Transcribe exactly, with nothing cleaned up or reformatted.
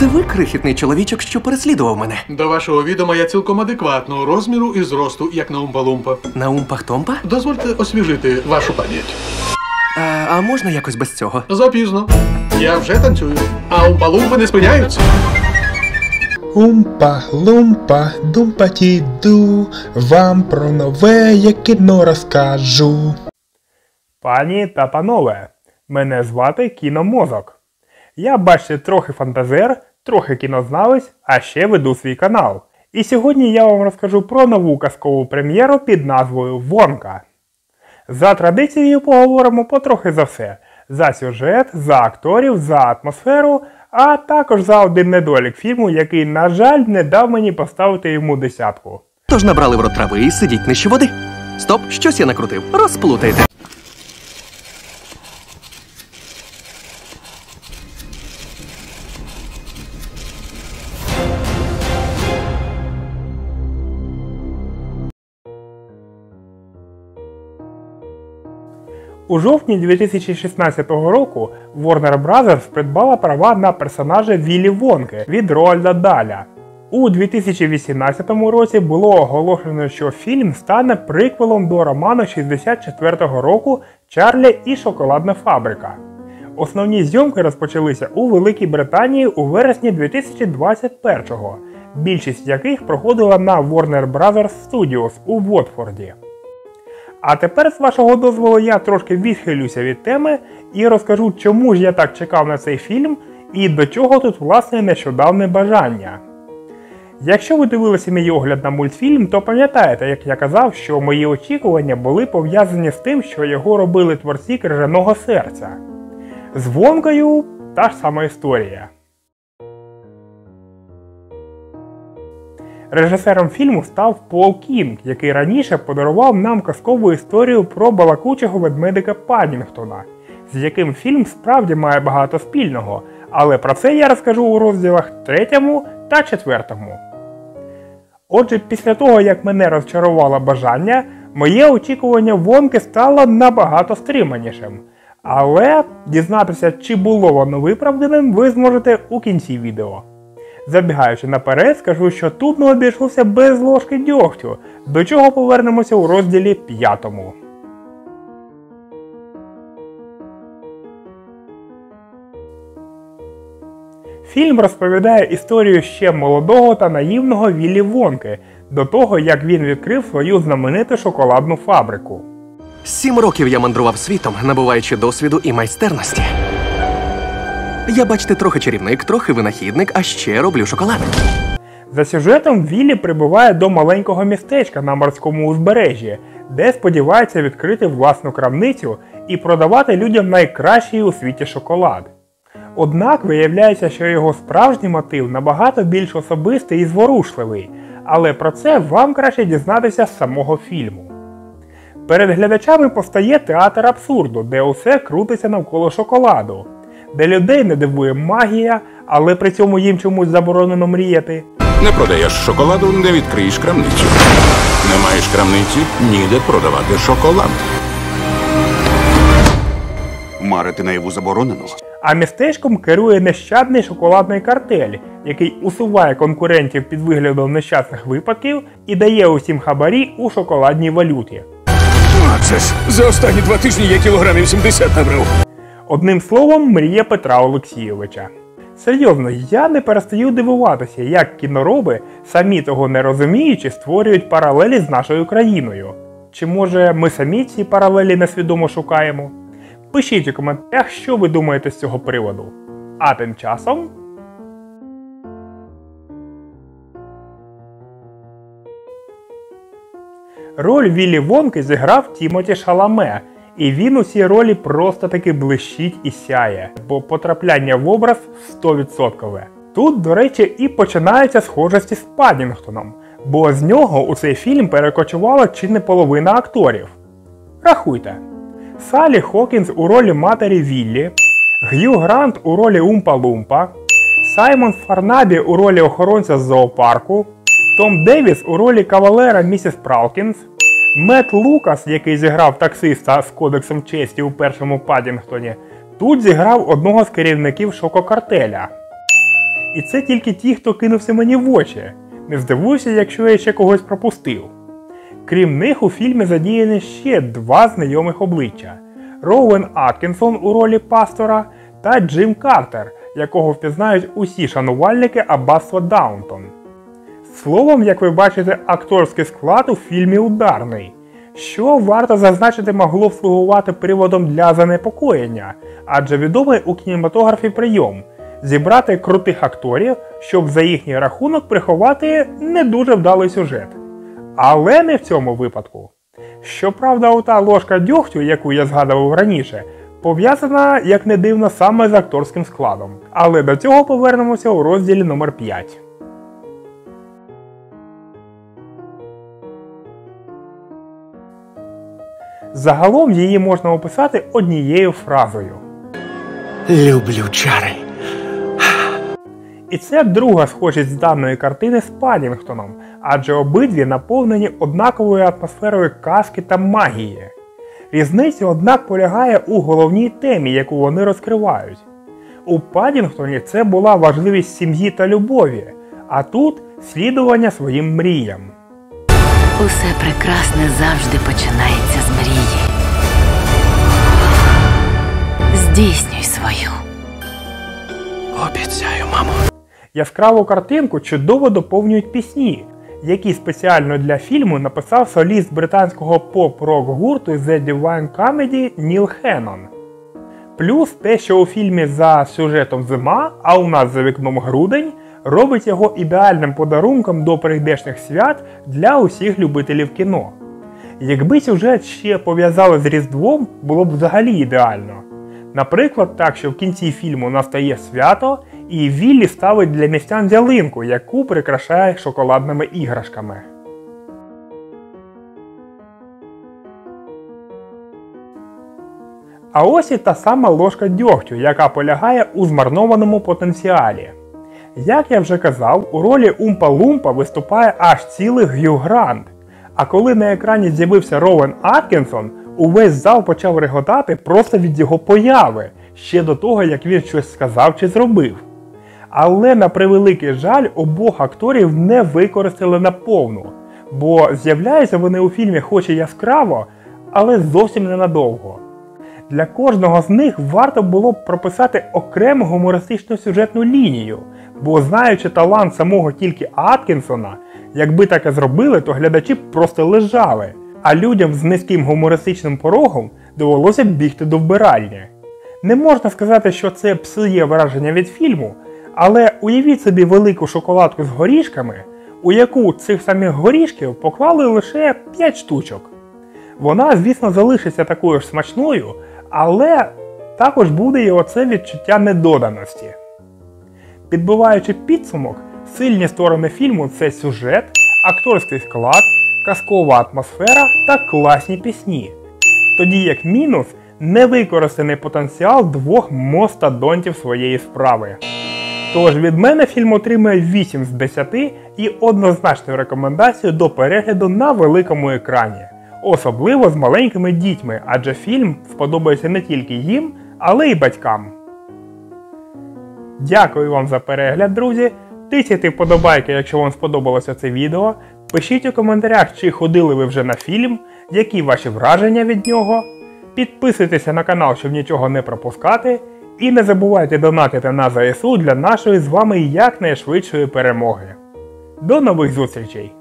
Це ви, крихітний чоловічок, що переслідував мене? До вашого відома, я цілком адекватного розміру і зросту, як на Умпа-Лумпа. На Умпах-Томпа? Дозвольте освіжити вашу пам'ять. А, а можна якось без цього? Запізно. Я вже танцюю. А Умпа-Лумпи не спиняються. Умпа-лумпа, думпа-ті-ду, вам про нове я кіно розкажу. Пані та панове, мене звати Кіно-Мозок. Я, бачите, трохи фантазер, трохи кінознавець, а ще веду свій канал. І сьогодні я вам розкажу про нову казкову прем'єру під назвою «Вонка». За традицією поговоримо потрохи за все. За сюжет, за акторів, за атмосферу, а також за один недолік фільму, який, на жаль, не дав мені поставити йому десятку. Тож набрали в рот трави і сидіть нижче води. Стоп, щось я накрутив. Розплутайте. У жовтні дві тисячі шістнадцятого року Warner Bros придбала права на персонажа Віллі Вонки від Роальда Даля. У дві тисячі вісімнадцятому році було оголошено, що фільм стане приквелом до роману шістдесят четвертого року «Чарлі і шоколадна фабрика». Основні зйомки розпочалися у Великій Британії у вересні дві тисячі двадцять першого, більшість яких проходила на Warner Bros Studios у Вотфорді. А тепер, з вашого дозволу, я трошки відхилюся від теми і розкажу, чому ж я так чекав на цей фільм і до чого тут, власне, нещодавне бажання. Якщо ви дивилися мій огляд на мультфільм, то пам'ятаєте, як я казав, що мої очікування були пов'язані з тим, що його робили творці «Крижаного серця». З «Вонкою» та ж сама історія. Режисером фільму став Пол Кінг, який раніше подарував нам казкову історію про балакучого ведмедика Паддінгтона, з яким фільм справді має багато спільного, але про це я розкажу у розділах третьому та четвертому. Отже, після того, як мене розчарувало бажання, моє очікування Вонки стало набагато стриманішим. Але дізнатися, чи було воно виправданим, ви зможете у кінці відео. Забігаючи наперед, скажу, що тут не обійшовся без ложки дьогтю, до чого повернемося у розділі п'ятому. Фільм розповідає історію ще молодого та наївного Віллі Вонки, до того, як він відкрив свою знамениту шоколадну фабрику. Сім років я мандрував світом, набуваючи досвіду і майстерності. Я, бачите, трохи чарівник, трохи винахідник, а ще роблю шоколад. За сюжетом Віллі прибуває до маленького містечка на морському узбережжі, де сподівається відкрити власну крамницю і продавати людям найкращий у світі шоколад. Однак виявляється, що його справжній мотив набагато більш особистий і зворушливий, але про це вам краще дізнатися з самого фільму. Перед глядачами постає театр абсурду, де усе крутиться навколо шоколаду, де людей не дивує магія, але при цьому їм чомусь заборонено мріяти. Не продаєш шоколаду, не відкриєш крамницю. Не маєш крамниці, ніде продавати шоколад. Марити наяву заборонено. А містечком керує нещадний шоколадний картель, який усуває конкурентів під виглядом нещасних випадків і дає усім хабарі у шоколадній валюті. Ацес, за останні два тижні я кілограмів сімдесят набрав. Одним словом, мрія Петра Олексійовича. Серйозно, я не перестаю дивуватися, як кінороби, самі того не розуміючи, створюють паралелі з нашою країною. Чи може ми самі ці паралелі несвідомо шукаємо? Пишіть у коментарях, що ви думаєте з цього приводу. А тим часом... Роль Віллі Вонки зіграв Тімоті Шаламе, і він у цій ролі просто таки блищить і сяє, бо потрапляння в образ сто відсотків. Тут, до речі, і починаються схожості з Паддінгтоном, бо з нього у цей фільм перекочувала чи не половина акторів. Рахуйте. Саллі Хокінс у ролі матері Віллі, Г'ю Грант у ролі Умпа-Лумпа, Саймон Фарнабі у ролі охоронця з зоопарку, Том Девіс у ролі кавалера місіс Пралкінс, Мет Лукас, який зіграв таксиста з кодексом честі у першому Паддінгтоні, тут зіграв одного з керівників шококартеля. І це тільки ті, хто кинувся мені в очі. Не здивуюся, якщо я ще когось пропустив. Крім них у фільмі задіяні ще два знайомих обличчя. Роуен Аткінсон у ролі пастора та Джим Картер, якого впізнають усі шанувальники аббатства Даунтон. Словом, як ви бачите, акторський склад у фільмі ударний. Що, варто зазначити, могло б слугувати приводом для занепокоєння, адже відомий у кінематографі прийом – зібрати крутих акторів, щоб за їхній рахунок приховати не дуже вдалий сюжет. Але не в цьому випадку. Щоправда, ота ложка дьогтю, яку я згадував раніше, пов'язана, як не дивно, саме з акторським складом. Але до цього повернемося у розділі номер п'ять. Загалом її можна описати однією фразою. Люблю чари. І це друга схожість даної картини з Паддінгтоном, адже обидві наповнені однаковою атмосферою казки та магії. Різниця, однак, полягає у головній темі, яку вони розкривають. У Паддінгтоні це була важливість сім'ї та любові, а тут слідування своїм мріям. Усе прекрасне завжди починається з мрії. Здійснюй свою. Обіцяю, мамо. Яскраву картинку чудово доповнюють пісні, які спеціально для фільму написав соліст британського поп-рок-гурту The Divine Comedy Ніл Хеннон. Плюс те, що у фільмі за сюжетом зима, а у нас за вікном грудень, робить його ідеальним подарунком до прийдешніх свят для усіх любителів кіно. Якби сюжет ще пов'язали з Різдвом, було б взагалі ідеально. Наприклад, так, що в кінці фільму настає свято, і Віллі ставить для містян ялинку, яку прикрашає шоколадними іграшками. А ось і та сама ложка дьогтю, яка полягає у змарнованому потенціалі. Як я вже казав, у ролі Умпа-Лумпа виступає аж цілий Г'ю Грант. А коли на екрані з'явився Роуен Аткінсон, увесь зал почав реготати просто від його появи, ще до того, як він щось сказав чи зробив. Але, на превеликий жаль, обох акторів не використали наповну, бо з'являються вони у фільмі хоч і яскраво, але зовсім ненадовго. Для кожного з них варто було б прописати окрему гумористичну сюжетну лінію, бо знаючи талант самого тільки Аткінсона, якби таке зробили, то глядачі б просто лежали, а людям з низьким гумористичним порогом довелося б бігти до вбиральні. Не можна сказати, що це псує враження від фільму, але уявіть собі велику шоколадку з горішками, у яку цих самих горішків поклали лише п'ять штучок. Вона, звісно, залишиться такою ж смачною, але також буде і оце відчуття недоданості. Підбиваючи підсумок, сильні сторони фільму – це сюжет, акторський склад, казкова атмосфера та класні пісні. Тоді як мінус – невикористаний потенціал двох мастодонтів своєї справи. Тож від мене фільм отримує вісім з десяти і однозначну рекомендацію до перегляду на великому екрані. Особливо з маленькими дітьми, адже фільм сподобається не тільки їм, але й батькам. Дякую вам за перегляд, друзі. Тисніть вподобайки, якщо вам сподобалося це відео. Пишіть у коментарях, чи ходили ви вже на фільм, які ваші враження від нього. Підписуйтеся на канал, щоб нічого не пропускати. І не забувайте донатити на ЗСУ для нашої з вами якнайшвидшої перемоги. До нових зустрічей!